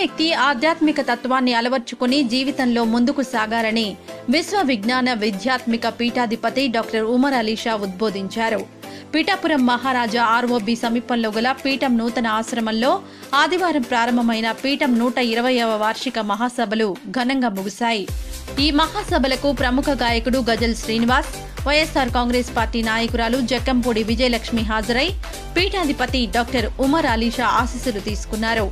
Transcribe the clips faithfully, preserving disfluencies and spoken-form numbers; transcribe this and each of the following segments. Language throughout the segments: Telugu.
వ్యక్తి ఆధ్యాత్మిక తత్వాన్ని అలవర్చుకొని జీవితంలో ముందుకు సాగారని విశ్వ విజ్ఞాన విద్యాత్మిక పీఠాధిపతి డాక్టర్ ఉమర్ అలీషా ఉద్బోధించారు. పిఠాపురం మహారాజా ఆర్ఓబి సమీపంలో గల పీఠం నూతన ఆశ్రమంలో ఆదివారం ప్రారంభమైన పీఠం నూట ఇరవైవ వార్షిక మహాసభలు ఘనంగా ముగిశాయి. ఈ మహాసభలకు ప్రముఖ గాయకుడు గజల్ శ్రీనివాస్, వైఎస్ఆర్ కాంగ్రెస్ పార్టీ నాయకురాలు జక్కంపూడి విజయలక్ష్మి హాజరై పీఠాధిపతి డాక్టర్ ఉమర్ అలీషా ఆశీస్సులు తీసుకున్నారు.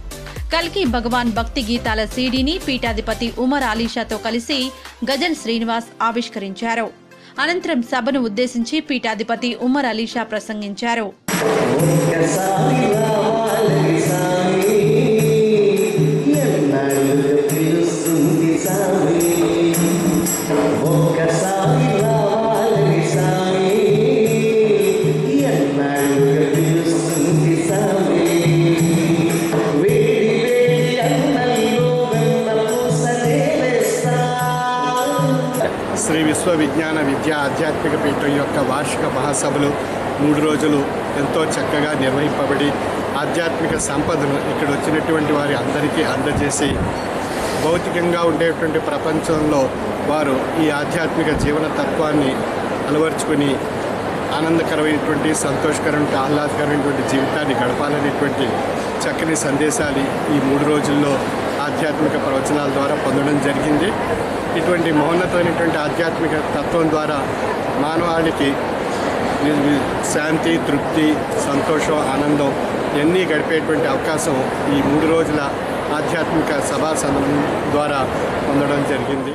కల్కి భగవాన్ భక్తి గీతాల సీడీని పీఠాధిపతి ఉమర్ అలీషాతో కలిసి గజల్ శ్రీనివాస్ ఆవిష్కరించారు. అనంతరం సభను ఉద్దేశించి పీఠాధిపతి ఉమర్ అలీషా ప్రసంగించారు. శ్రీ విశ్వ విజ్ఞాన విద్యా ఆధ్యాత్మిక పీఠం యొక్క వార్షిక మహాసభలు మూడు రోజులు ఎంతో చక్కగా నిర్వహింపబడి ఆధ్యాత్మిక సంపదను ఇక్కడ వచ్చినటువంటి వారి అందరికీ అందజేసి భౌతికంగా ఉండేటువంటి ప్రపంచంలో వారు ఈ ఆధ్యాత్మిక జీవన తత్వాన్ని అలవర్చుకొని ఆనందకరమైనటువంటి సంతోషకరమైన ఆహ్లాదకరమైనటువంటి జీవితాన్ని గడపాలనేటువంటి చక్కని సందేశాలు ఈ మూడు రోజుల్లో ఆధ్యాత్మిక ప్రవచనాల ద్వారా పొందడం జరిగింది. ఇటువంటి మహోన్నతమైనటువంటి ఆధ్యాత్మిక తత్వం ద్వారా మానవాళికి శాంతి, తృప్తి, సంతోషం, ఆనందం ఇవన్నీ గడిపేటువంటి అవకాశం ఈ మూడు రోజుల ఆధ్యాత్మిక సభా సందర్భం ద్వారా పొందడం జరిగింది.